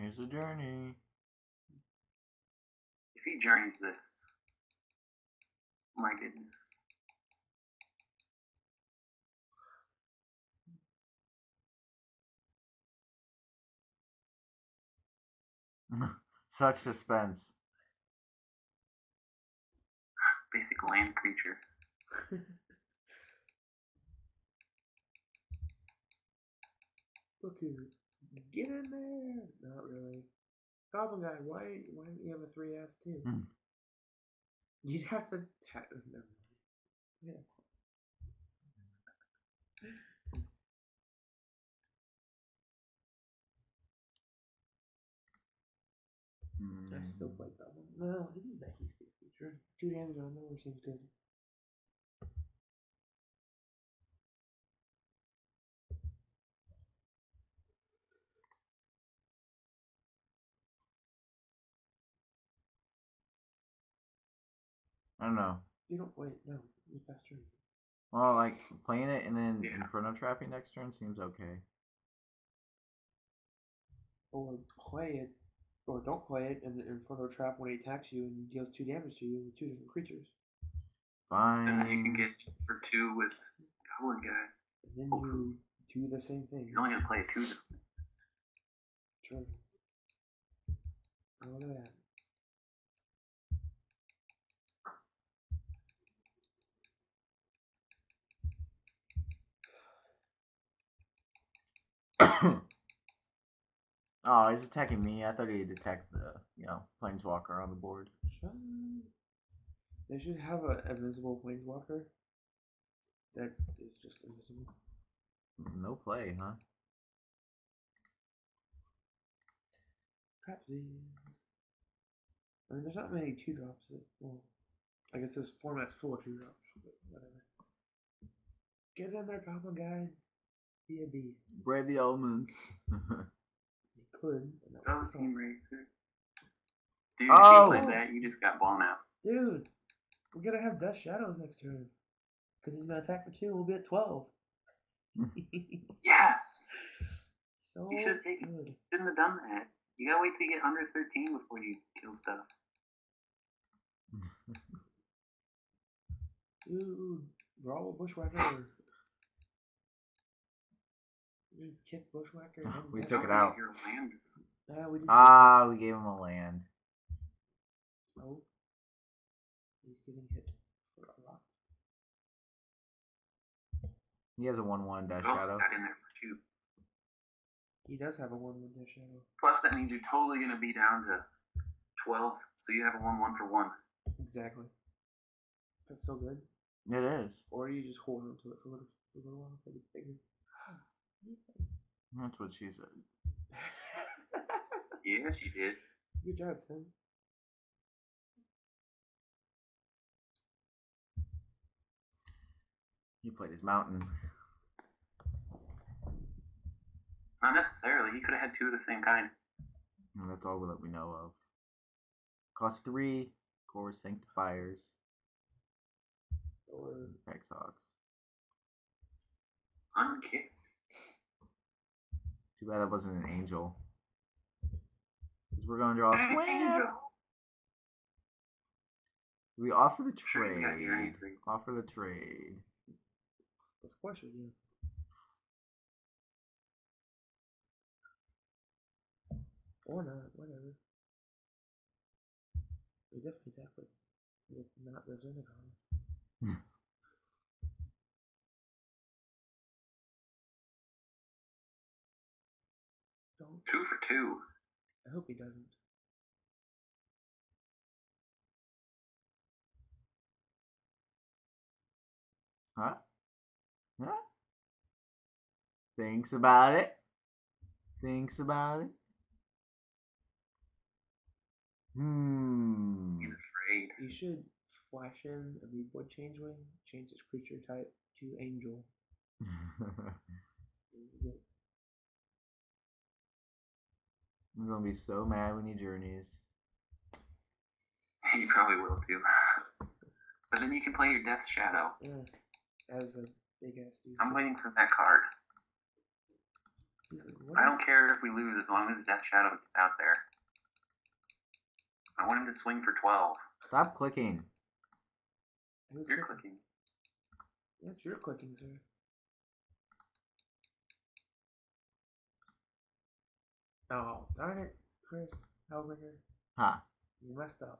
Here's a journey. If he journeys this, my goodness. Such suspense. Basic land creature. Look who's get in there. Not really. Goblin Guy, why didn't you have a 3S too? Mm. You'd have to tap them. Yeah. I still play that one. No, it is that he's the future. 2 damage on the other seems good. I don't know. You don't wait, no. You pass turn. Well, like, playing it and then Inferno Trapping next turn seems okay. Or play it. Or don't play it, and the Inferno Trap when it attacks you and deals 2 damage to you with 2 different creatures. Fine. And then you can get for 2 with Goblin Guy. And then you do the same thing. He's only going to play a 2 though. True. Look at that. Oh, he's attacking me. I thought he'd attack the, Planeswalker on the board. They should have an invisible Planeswalker that is just invisible. No play, huh? Crapsies. I mean, there's not many 2-drops. Well, I guess this format's full of 2-drops, but whatever. Get in there, Goblin Guide. Be a bee. Brave the elements. Could. That was Team Racer. Dude, if you played that, you just got blown out. Dude, we're gonna have Death's Shadow next turn. Because he's gonna attack for 2, we'll be at 12. Yes! So you should have taken it. Shouldn't have done that. You gotta wait till you get under 13 before you kill stuff. Dude, we're all Bushwhacker. We kicked Bushwhacker. We took it out. We gave him a land. Oh. He's getting hit for a lot. He has a 1-1 Death Shadow. Got in there for 2. He does have a 1-1 Death Shadow. Plus, that means you're totally going to be down to 12, so you have a 1-1 for 1. Exactly. That's so good. It is. Or you just hold on to it for a little while for the figure. That's what she said. Yeah, she did. Good job, Tim. He played his mountain. Not necessarily. He could have had 2 of the same kind. And that's all that we know of. Cost 3 core sanctifiers. Or Exogs. Unkicked. Too bad that wasn't an angel. Because we're going to draw a swing. We offer the trade. Offer the trade. Of course we do. Or not, whatever. We definitely tap it with not the Xenogon. Don't. 2 for 2. I hope he doesn't. Huh? Huh? Thinks about it. Thinks about it. He's afraid. You should flash in a Vapor Changeling, change its creature type to angel. I'm gonna be so mad when he journeys. You probably will too. But then you can play your Death's Shadow. Yeah, as a big ass dude. I'm waiting for that card. I don't care if we lose as long as Death Shadow gets out there. I want him to swing for 12. Stop clicking. You're clicking. Yes, you're clicking, sir. Oh, darn it, Chris Hellringer. Huh. You messed up.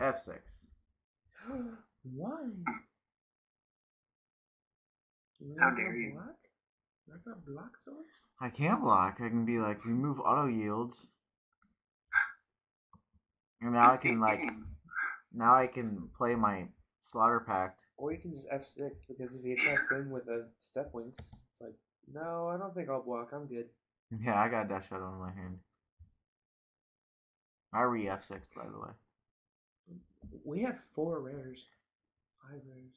F6. Why? How dare you? Block? I got block source? I can't block. I can be like, remove auto yields. And now I can like, now I can play my Slaughter Pact. Or you can just F6, because if he attacks in with a Step Winx, it's like, no, I don't think I'll block, I'm good. Yeah, I got Death Shadow in my hand. I re-F6, by the way. We have 4 rares. 5 rares.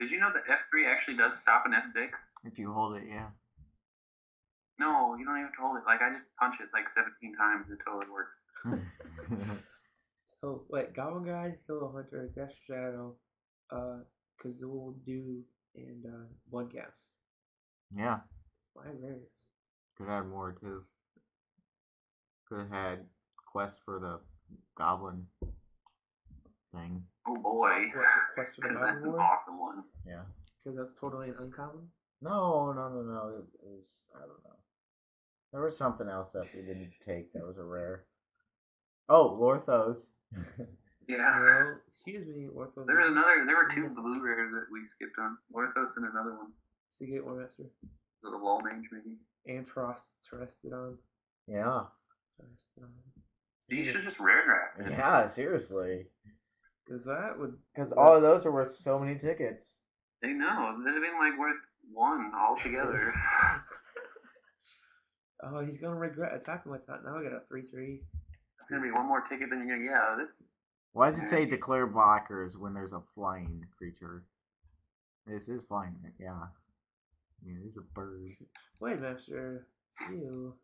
Did you know that F3 actually does stop an F6? If you hold it, yeah. No, you don't even have to hold it. Like, I just punch it like 17 times until it works. So, wait, Goblin Guide, Hill Hunter, Death Shadow, Kazul, Dew, and Blood Gas. Yeah. 5 rares. Could have had more, too. Could have had Quest for the Goblin thing. Oh boy, because that's an awesome one. Yeah. Because that's totally an uncommon? No. It was, I don't know. There was something else that we didn't take that was a rare. Oh, Lorthos. Yeah. Well, excuse me, Lorthos. There was another, there were 2 blue rares that we skipped on. Lorthos and another one. Seagate Warmaster. Little wall mage, maybe. And Frost Terrestodon. Yeah. Terrestodon. So you should just rare draft it. Yeah, seriously. Because that would... Because all of those are worth so many tickets. I know. They'd have been, like, worth 1 altogether. Oh, he's going to regret attacking like that. Now I got a 3-3. That's going to be 1 more ticket than you're going to get out of this. Why does it say declare blockers when there's a flying creature? This is flying, yeah. Yeah, it is a bird. Wait, Master. Ew.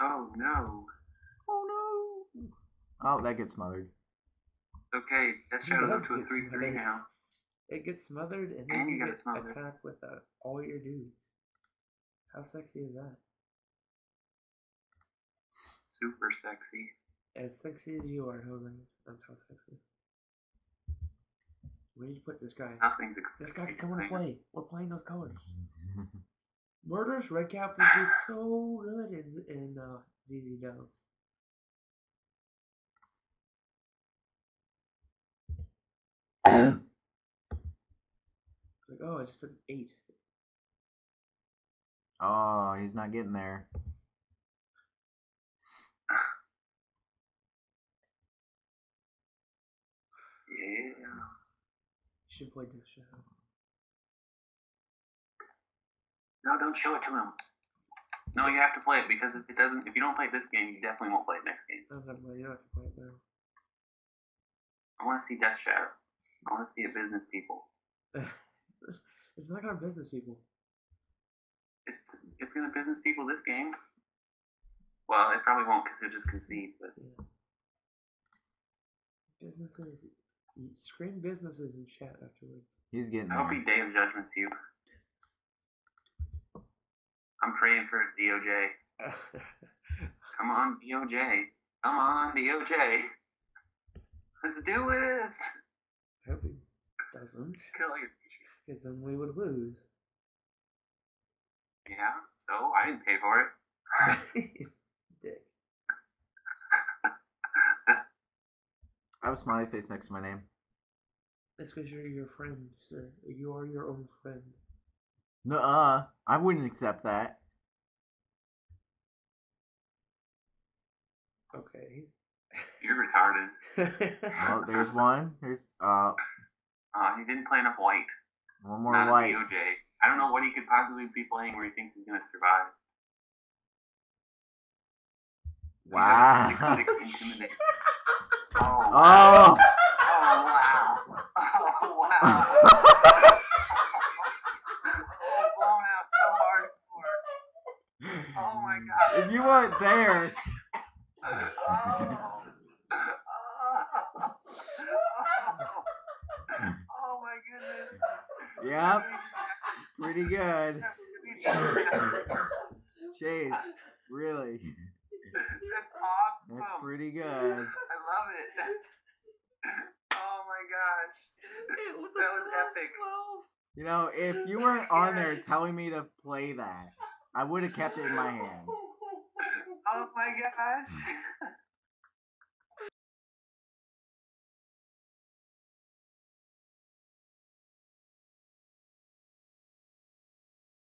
Oh, no. Oh, no. Oh, that gets smothered. Okay, Death Shadow's up to a 3-3 now. It gets smothered and then you get attacked with all your dudes. How sexy is that? Super sexy. As sexy as you are, Hogan. That's how sexy. Where did you put this guy? Nothing's exciting. This guy can come and play. We're playing those colors. Murderous Red Cap would be so good in ZZW. It's like, oh, I just said 8. Oh, he's not getting there. Yeah. Should play Death Shadow. No, don't show it to him. No, you have to play it, because if you don't play it this game, you definitely won't play it next game. You don't have to play it now. I want to see Death Shadow. I want to see a business people. It's not gonna business people. It's gonna business people this game. Well, it probably won't because it'll just concede. But yeah. Businesses, scream businesses in chat afterwards. He's getting. I hope he Day of Judgment's you. I'm praying for DOJ. Come on, DOJ. Come on, DOJ. Let's do this. I hope it doesn't. Kill your teacher. Because then we would lose. Yeah, so I didn't pay for it. Dick. I have a smiley face next to my name. That's because you're your friend, sir. You are your own friend. Nuh-uh. I wouldn't accept that. Okay. You're retarded. Oh, there's one. There's he didn't play enough white. One more not white. DOJ. I don't know what he could possibly be playing where he thinks he's gonna survive. Wow. Six, intimidate. Oh. Wow. Oh wow. Oh, blown out so hardcore. Oh my god. If you weren't there. Oh my goodness. Yep. It's pretty good. Chase, really. That's awesome. That's pretty good. I love it. Oh my gosh. It was that was epic. 12. You know, if you weren't on there telling me to play that, I would have kept it in my hand. Oh my gosh.